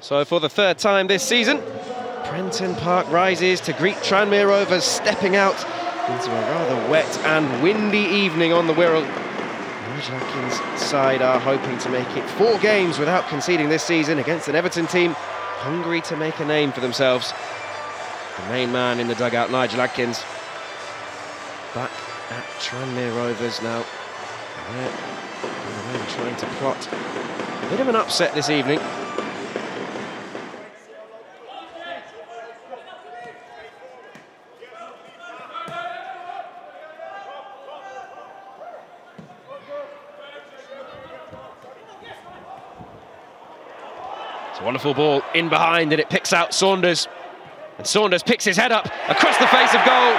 So for the third time this season, Prenton Park rises to greet Tranmere Rovers, stepping out into a rather wet and windy evening on the Wirral. Nigel Atkins' side are hoping to make it 4 games without conceding this season against an Everton team hungry to make a name for themselves. The main man in the dugout, Nigel Atkins, back at Tranmere Rovers now. They're trying to plot a bit of an upset this evening. It's a wonderful ball in behind, and it picks out Saunders. And Saunders picks his head up across the face of goal.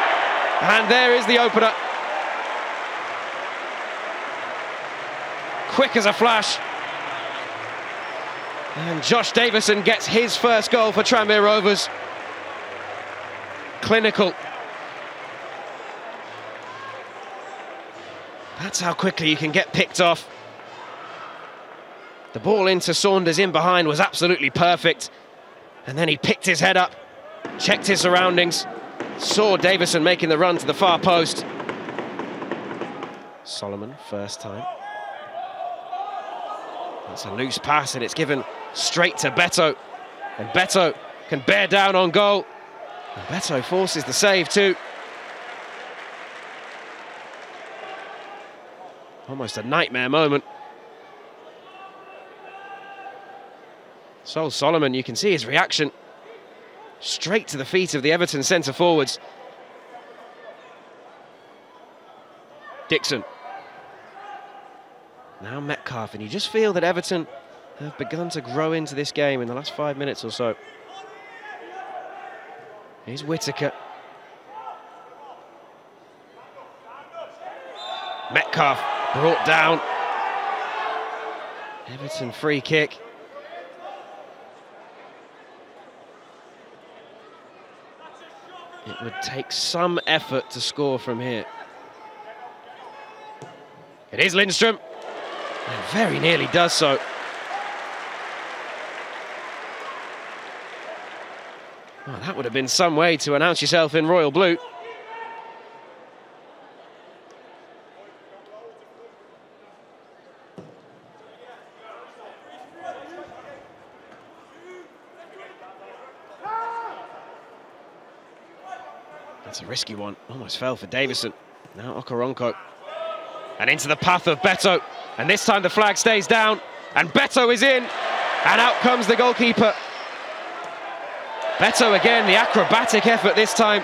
And there is the opener. Quick as a flash. And Josh Davison gets his first goal for Tranmere Rovers. Clinical. That's how quickly you can get picked off. The ball into Saunders in behind was absolutely perfect. And then he picked his head up, checked his surroundings, saw Davison making the run to the far post. Solomon, first time. That's a loose pass, and it's given straight to Beto. And Beto can bear down on goal. And Beto forces the save too. Almost a nightmare moment. So Solomon, you can see his reaction. Straight to the feet of the Everton centre-forwards. Dixon. Now Metcalf, and you just feel that Everton have begun to grow into this game in the last 5 minutes or so. Here's Whittaker. Metcalf brought down. Everton free kick. It would take some effort to score from here. It is Lindstrom. And very nearly does so. Oh, that would have been some way to announce yourself in royal blue. That's a risky one. Almost fell for Davison. Now Okoronkwo. And into the path of Beto. And this time the flag stays down, and Beto is in, and out comes the goalkeeper. Beto again, the acrobatic effort this time,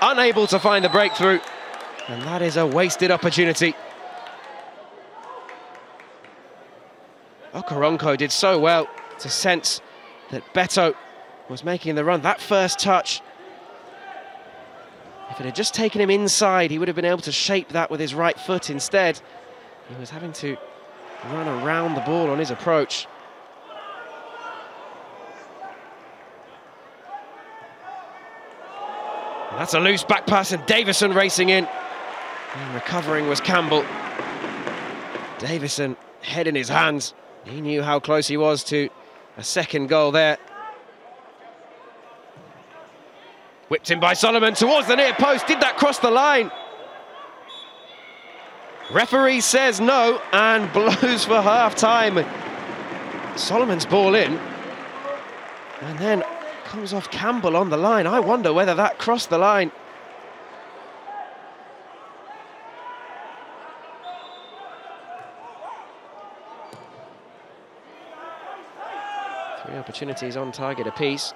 unable to find the breakthrough, and that is a wasted opportunity. Okoronkwo did so well to sense that Beto was making the run. That first touch, if it had just taken him inside, he would have been able to shape that with his right foot instead. He was having to run around the ball on his approach. And that's a loose back pass, and Davison racing in. And recovering was Campbell. Davison, head in his hands. He knew how close he was to a second goal there. Whipped in by Solomon towards the near post. Did that cross the line? Referee says no and blows for half-time. Solomon's ball in. And then comes off Campbell on the line. I wonder whether that crossed the line. Three opportunities on target apiece.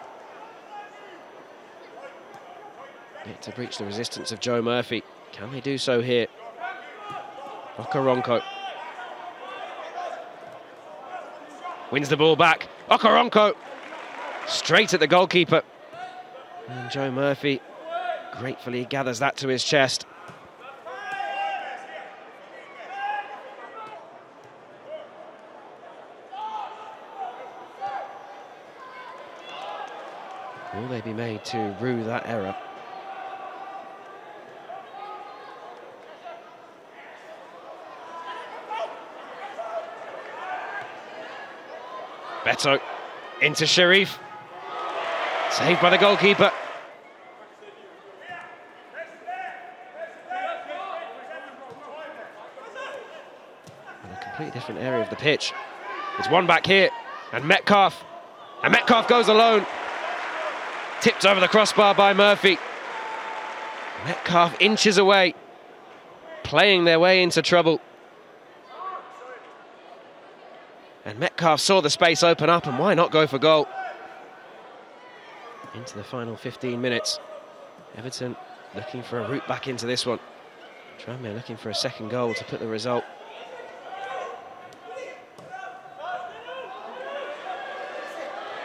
Yet to breach the resistance of Joe Murphy. Can they do so here? Okoronkwo wins the ball back. Okoronkwo straight at the goalkeeper, and Joe Murphy gratefully gathers that to his chest. Will they be made to rue that error? Beto into Sherif. Saved by the goalkeeper. In a completely different area of the pitch. There's one back here, and Metcalf. And Metcalf goes alone. Tipped over the crossbar by Murphy. Metcalf inches away, playing their way into trouble. And Metcalf saw the space open up, and why not go for goal? Into the final 15 minutes. Everton looking for a route back into this one. Tranmere looking for a second goal to put the result.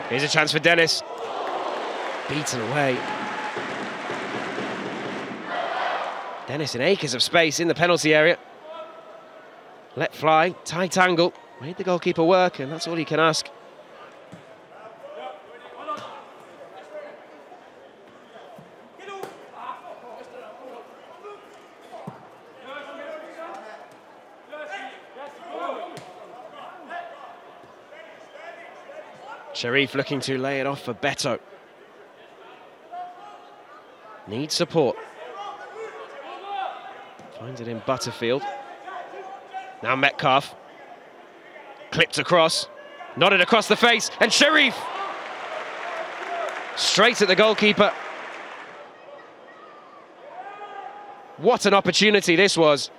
Here's a chance for Dennis. Beaten away. Dennis in acres of space in the penalty area. Let fly, tight angle. Made the goalkeeper work, and that's all he can ask. Sherif looking to lay it off for Beto. Needs support. Finds it in Butterfield. Now Metcalf. Clipped across, nodded across the face, and Sherif! Straight at the goalkeeper. What an opportunity this was.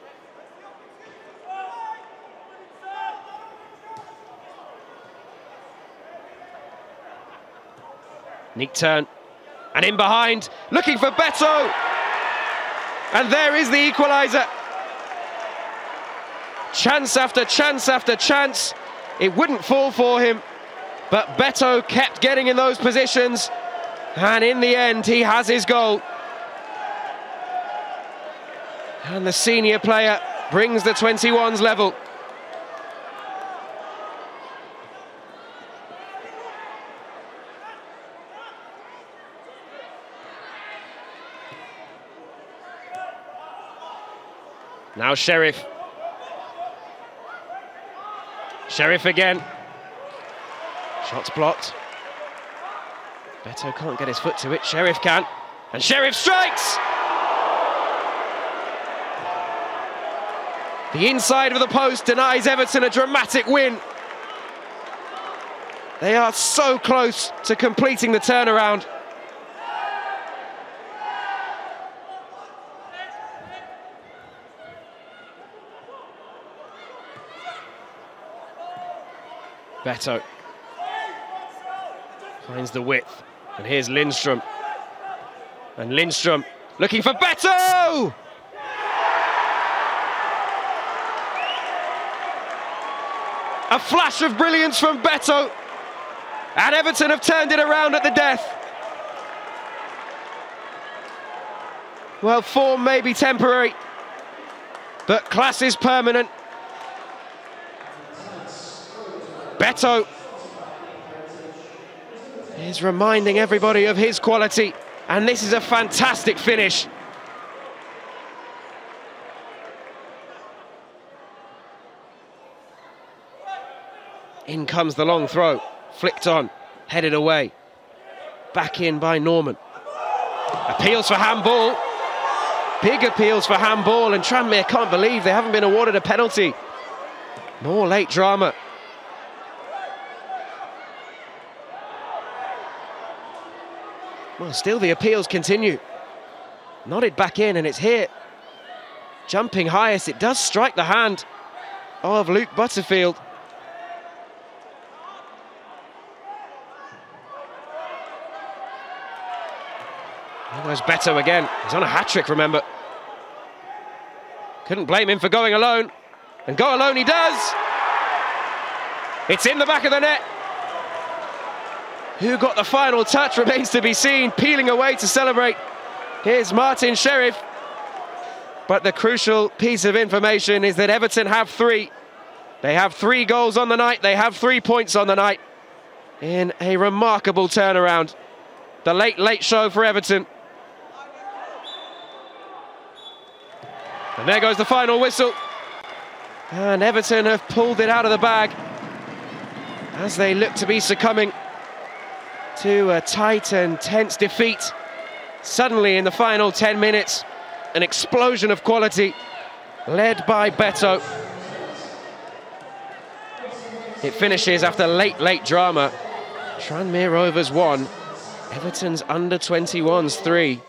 Neat turn, and in behind, looking for Beto! And there is the equaliser. Chance after chance after chance. It wouldn't fall for him, but Beto kept getting in those positions, and in the end he has his goal. And the senior player brings the 21s level. Now Sherif. Sherif again. Shots blocked. Beto can't get his foot to it. Sherif can. And Sherif strikes! The inside of the post denies Everton a dramatic win. They are so close to completing the turnaround. Beto finds the width, and here's Lindstrom. And Lindstrom looking for Beto! A flash of brilliance from Beto, and Everton have turned it around at the death. Well, form may be temporary, but class is permanent. Beto is reminding everybody of his quality, and this is a fantastic finish. In comes the long throw, flicked on, headed away. Back in by Norman. Appeals for handball. Big appeals for handball, and Tranmere can't believe they haven't been awarded a penalty. More late drama. Well, still the appeals continue. Nodded back in, and it's here. Jumping highest, it does strike the hand of Luke Butterfield. There goes Beto again. He's on a hat-trick, remember. Couldn't blame him for going alone. And go alone he does! It's in the back of the net. Who got the final touch remains to be seen, peeling away to celebrate. Here's Martin Sherif. But the crucial piece of information is that Everton have three. They have 3 goals on the night, they have 3 points on the night. In a remarkable turnaround. The late, late show for Everton. And there goes the final whistle. And Everton have pulled it out of the bag as they look to be succumbing to a tight and tense defeat. Suddenly in the final 10 minutes, an explosion of quality led by Beto. It finishes after late drama. Tranmere Rovers 1, Everton's under-21s 3.